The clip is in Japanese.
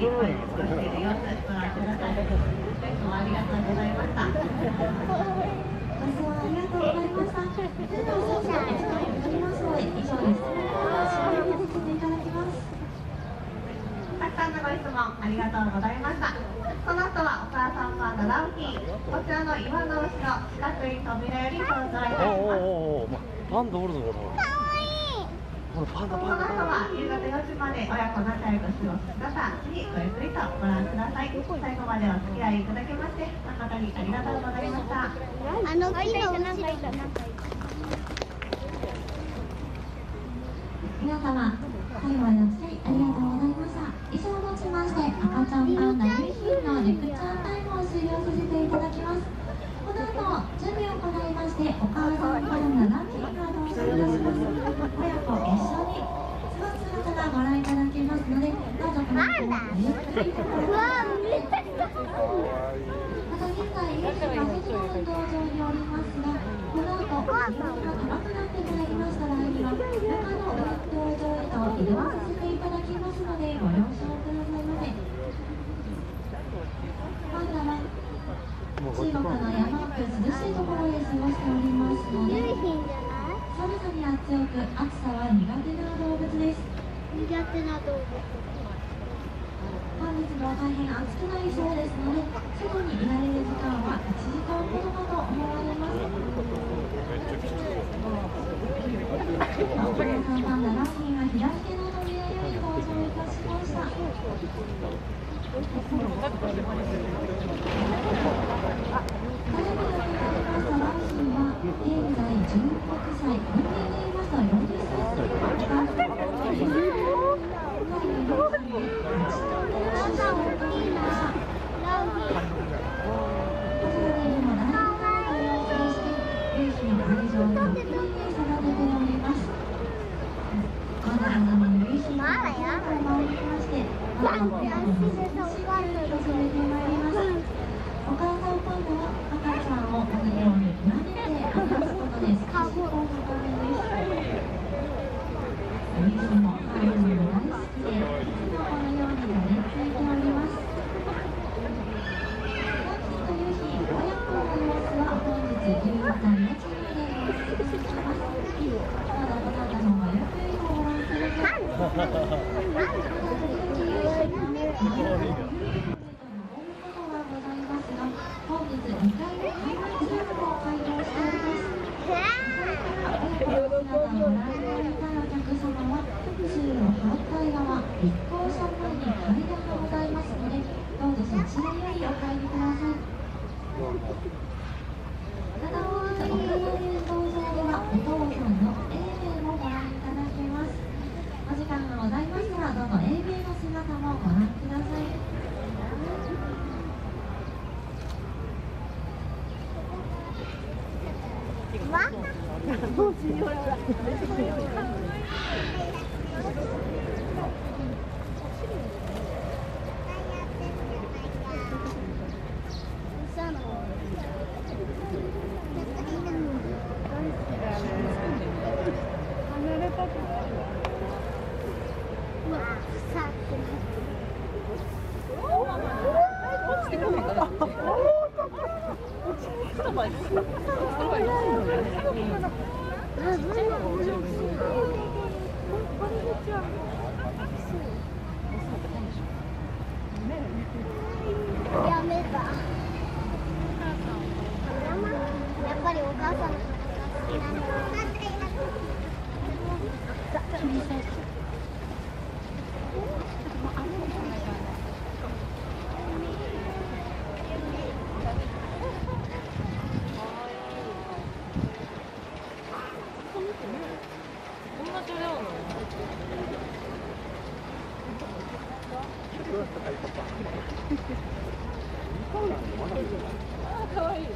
かわいい。